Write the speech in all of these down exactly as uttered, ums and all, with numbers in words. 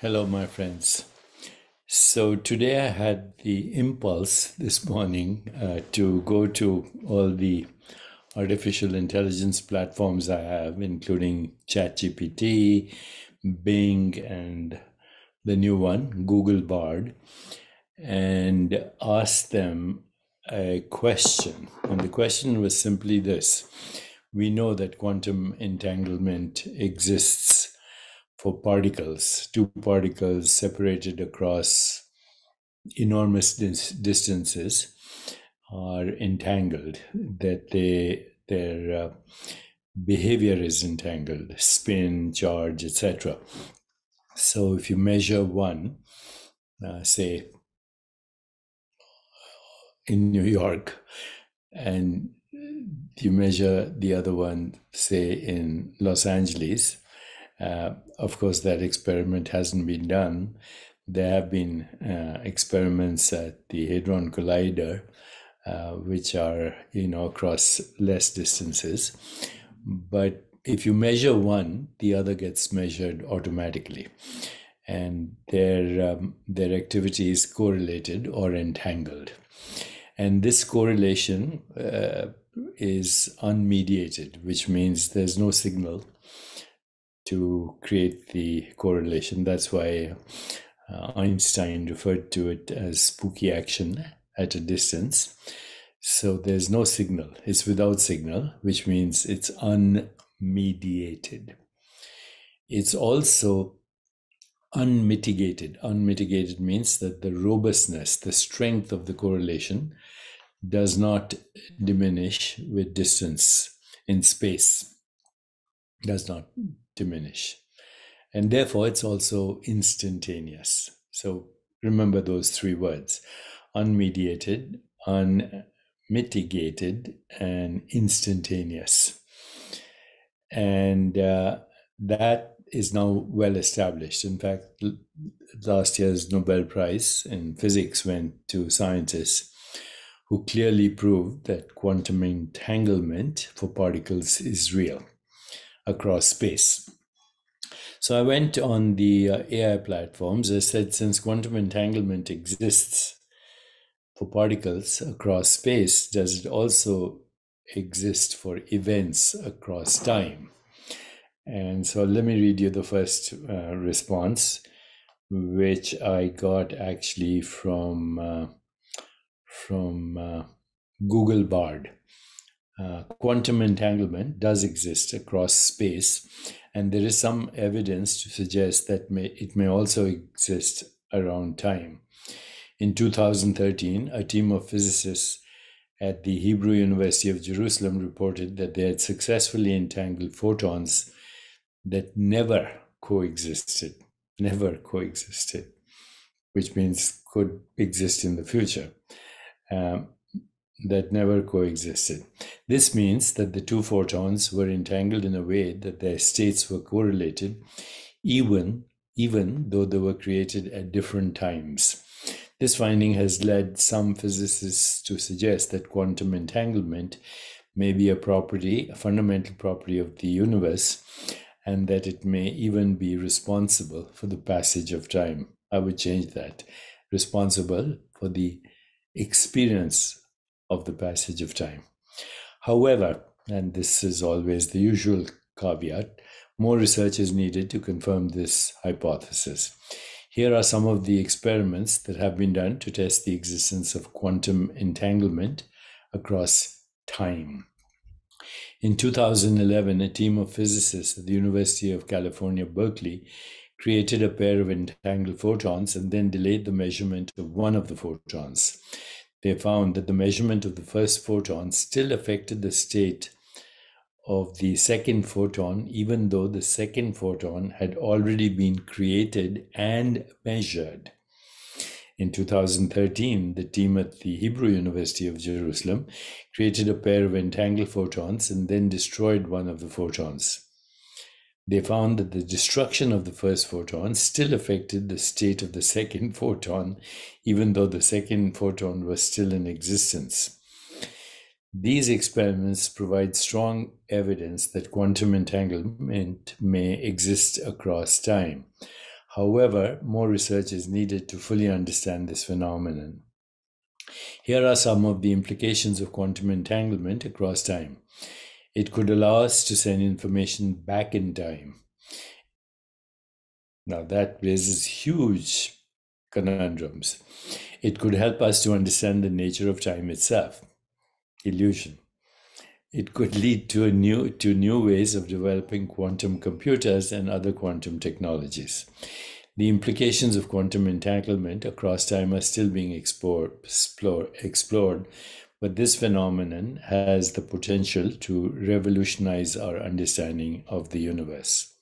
Hello, my friends. So today I had the impulse this morning uh, to go to all the artificial intelligence platforms I have, including ChatGPT, Bing, and the new one, Google Bard, and ask them a question. And the question was simply this. We know that quantum entanglement exists for particles, two particles separated across enormous dis distances are entangled, that they, their uh, behavior is entangled, spin, charge, et cetera. So if you measure one, uh, say in New York, and you measure the other one, say in Los Angeles, Uh, of course, that experiment hasn't been done. There have been uh, experiments at the Hadron Collider, uh, which are, you know, across less distances. But if you measure one, the other gets measured automatically. And their, um, their activity is correlated or entangled. And this correlation uh, is unmediated, which means there's no signal to create the correlation. That's why uh, Einstein referred to it as spooky action at a distance. So there's no signal, it's without signal, which means it's unmediated. It's also unmitigated. Unmitigated means that the robustness, the strength of the correlation does not diminish with distance in space, does not diminish, and therefore it's also instantaneous. So remember those three words: unmediated, unmitigated, and instantaneous. And uh, that is now well established. In fact, last year's Nobel Prize in physics went to scientists who clearly proved that quantum entanglement for particles is real across space. So I went on the uh, A I platforms. I said, since quantum entanglement exists for particles across space, does it also exist for events across time? And so let me read you the first uh, response, which I got actually from, uh, from uh, Google Bard. Uh, quantum entanglement does exist across space, and there is some evidence to suggest that may, it may also exist around time. In two thousand thirteen, a team of physicists at the Hebrew University of Jerusalem reported that they had successfully entangled photons that never coexisted, never coexisted, which means could exist in the future. Um, that never coexisted. This means that the two photons were entangled in a way that their states were correlated, even, even though they were created at different times. This finding has led some physicists to suggest that quantum entanglement may be a property, a fundamental property of the universe, and that it may even be responsible for the passage of time. I would change that. Responsible for the experience of the passage of time. However, and this is always the usual caveat, more research is needed to confirm this hypothesis. Here are some of the experiments that have been done to test the existence of quantum entanglement across time. In two thousand eleven, a team of physicists at the University of California, Berkeley, created a pair of entangled photons and then delayed the measurement of one of the photons. They found that the measurement of the first photon still affected the state of the second photon, even though the second photon had already been created and measured. In two thousand thirteen, the team at the Hebrew University of Jerusalem created a pair of entangled photons and then destroyed one of the photons. They found that the destruction of the first photon still affected the state of the second photon, even though the second photon was still in existence. These experiments provide strong evidence that quantum entanglement may exist across time. However, more research is needed to fully understand this phenomenon. Here are some of the implications of quantum entanglement across time. It could allow us to send information back in time. Now that raises huge conundrums. It could help us to understand the nature of time itself, illusion. It could lead to a new, to new ways of developing quantum computers and other quantum technologies. The implications of quantum entanglement across time are still being explore, explore, explored, but this phenomenon has the potential to revolutionize our understanding of the universe.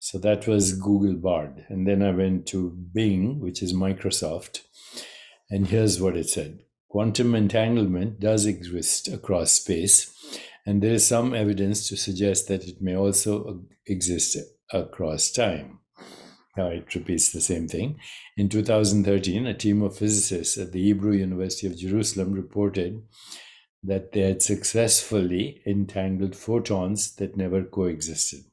So that was Google Bard. And then I went to Bing, which is Microsoft. And here's what it said. Quantum entanglement does exist across space, and there is some evidence to suggest that it may also exist across time. Now it repeats the same thing. In two thousand thirteen, a team of physicists at the Hebrew University of Jerusalem reported that they had successfully entangled photons that never coexisted.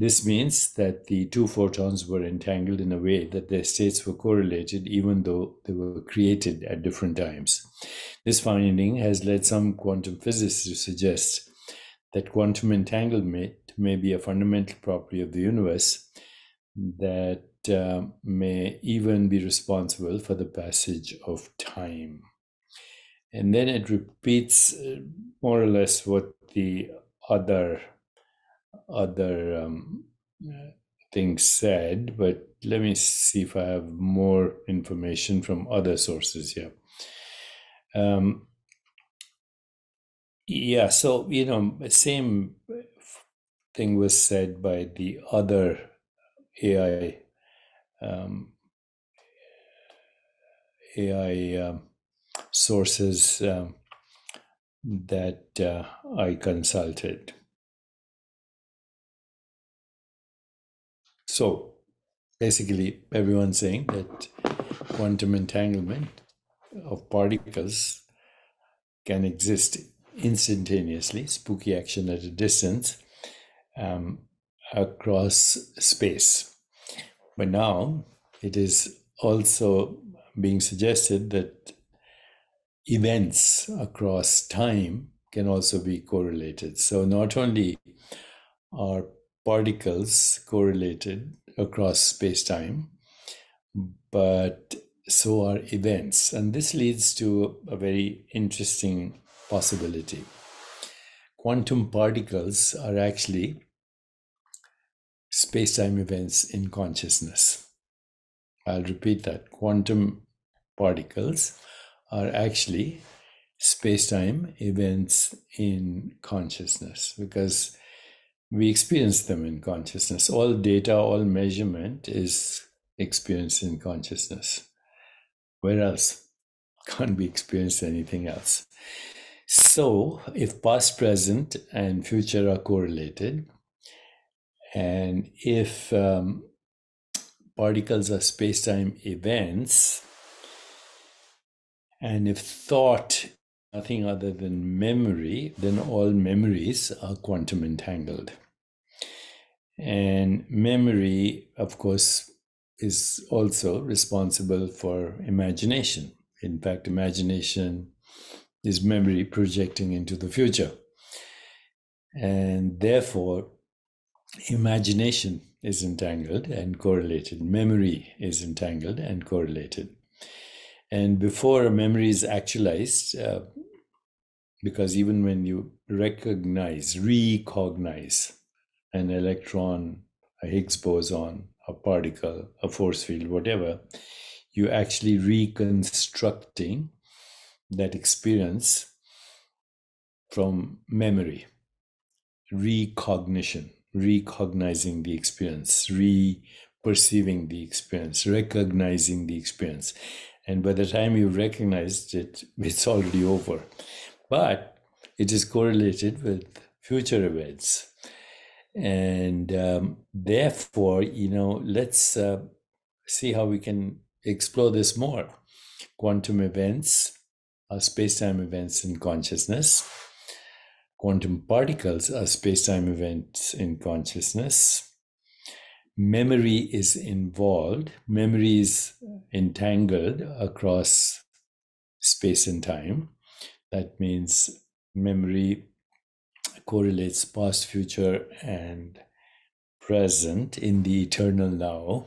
This means that the two photons were entangled in a way that their states were correlated, even though they were created at different times. This finding has led some quantum physicists to suggest that quantum entanglement may be a fundamental property of the universe that uh, may even be responsible for the passage of time. And then it repeats more or less what the other other um, things said, but let me see if I have more information from other sources here. Um, yeah, so, you know, same thing was said by the other A I, um, A I um, sources um, that uh, I consulted. So basically, everyone's saying that quantum entanglement of particles can exist instantaneously, spooky action at a distance, um, across space. But now it is also being suggested that events across time can also be correlated. So not only are particles correlated across space-time, but so are events. And this leads to a very interesting possibility. Quantum particles are actually space-time events in consciousness. I'll repeat that. Quantum particles are actually space-time events in consciousness, because we experience them in consciousness. All data, all measurement is experienced in consciousness. Where else? Can't be experienced anything else. So if past, present, and future are correlated, and if um, particles are space-time events, and if thought nothing other than memory, then all memories are quantum entangled. And memory, of course, is also responsible for imagination. In fact, imagination is memory projecting into the future. And therefore, imagination is entangled and correlated. Memory is entangled and correlated. And before a memory is actualized, uh, because even when you recognize, recognize an electron, a Higgs boson, a particle, a force field, whatever, you're actually reconstructing that experience from memory. Recognition, recognizing the experience, re-perceiving the experience, recognizing the experience. And by the time you recognized it, it's already over. But it is correlated with future events. And um, therefore, you know, let's uh, see how we can explore this more. Quantum events are space-time events in consciousness. Quantum particles are space-time events in consciousness. memory is involved, memory is entangled across space and time. That means memory correlates past, future, and present in the eternal now.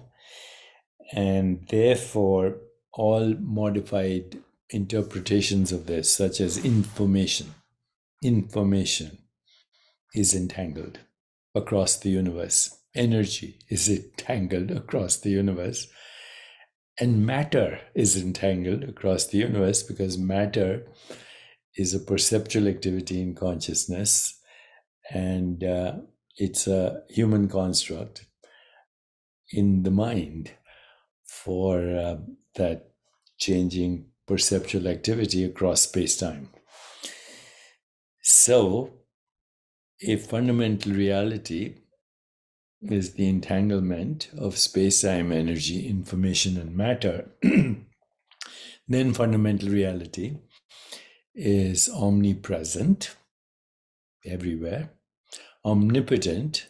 And therefore, all modified interpretations of this, such as information, information is entangled across the universe. Energy is entangled across the universe. And matter is entangled across the universe, because matter is a perceptual activity in consciousness, and uh, it's a human construct in the mind for uh, that changing perceptual activity across space-time. So, a fundamental reality is the entanglement of space-time, energy, information, and matter. Then fundamental reality is omnipresent, everywhere, omnipotent,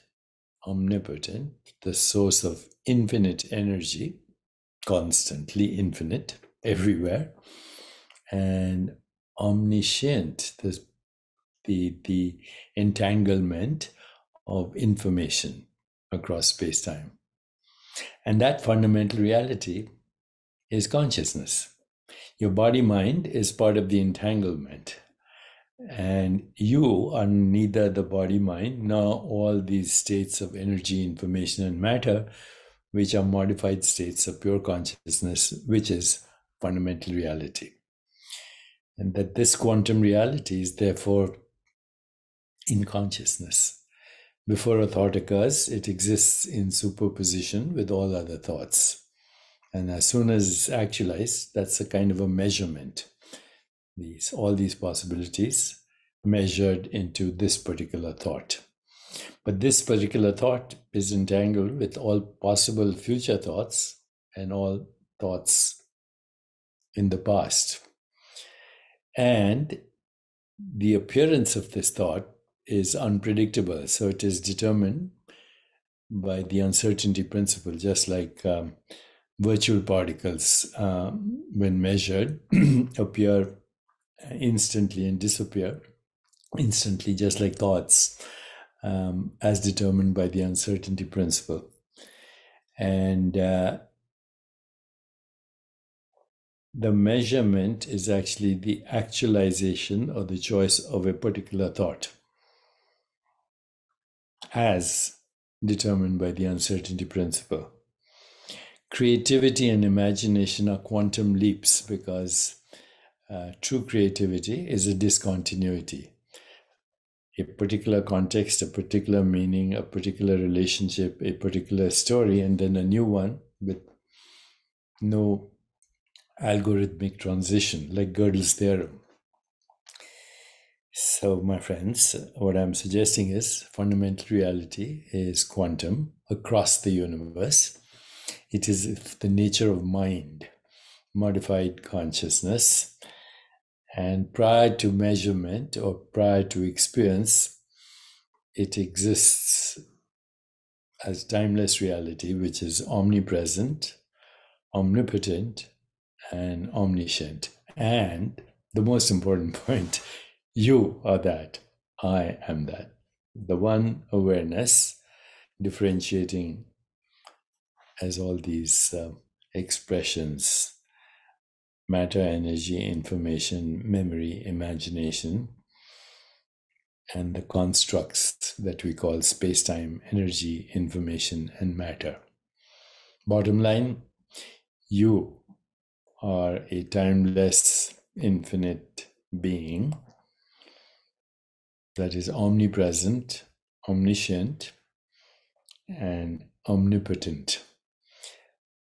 omnipotent, the source of infinite energy, constantly infinite, everywhere, and omniscient, the, the, the entanglement of information across space-time. And that fundamental reality is consciousness. Your body-mind is part of the entanglement, and you are neither the body-mind nor all these states of energy, information, and matter, which are modified states of pure consciousness, which is fundamental reality. And that this quantum reality is therefore in consciousness. Before a thought occurs, it exists in superposition with all other thoughts. And as soon as it's actualized, that's a kind of a measurement. These, all these possibilities measured into this particular thought. But this particular thought is entangled with all possible future thoughts and all thoughts in the past. And the appearance of this thought is unpredictable, so it is determined by the uncertainty principle, just like um, virtual particles, um, when measured, appear instantly and disappear instantly, just like thoughts, um, as determined by the uncertainty principle. And uh, the measurement is actually the actualization or the choice of a particular thought, as determined by the uncertainty principle. Creativity and imagination are quantum leaps, because uh, true creativity is a discontinuity. A particular context, a particular meaning, a particular relationship, a particular story, and then a new one with no algorithmic transition, like Gödel's theorem. So, my friends, what I'm suggesting is fundamental reality is quantum across the universe. It is the nature of mind, modified consciousness. And prior to measurement or prior to experience, it exists as timeless reality, which is omnipresent, omnipotent, and omniscient. And the most important point, you are that, I am that. The one awareness, differentiating as all these uh, expressions, matter, energy, information, memory, imagination, and the constructs that we call space-time, energy, information, and matter. Bottom line, you are a timeless, infinite being that is omnipresent, omniscient, and omnipotent.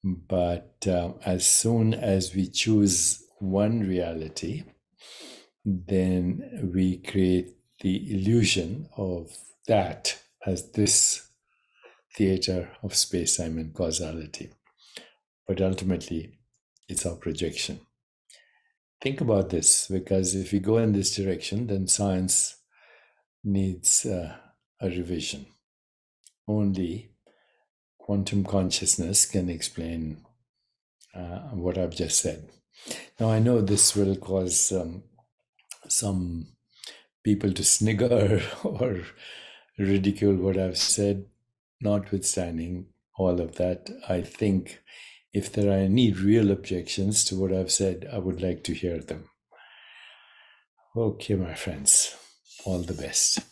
But uh, as soon as we choose one reality, then we create the illusion of that as this theater of space-time and causality. But ultimately, it's our projection. Think about this, because if we go in this direction, then science needs uh, a revision. Only quantum consciousness can explain uh, what I've just said. Now, I know this will cause um, some people to snigger or ridicule what I've said. Notwithstanding all of that, I think if there are any real objections to what I've said, I would like to hear them. Okay, my friends, all the best.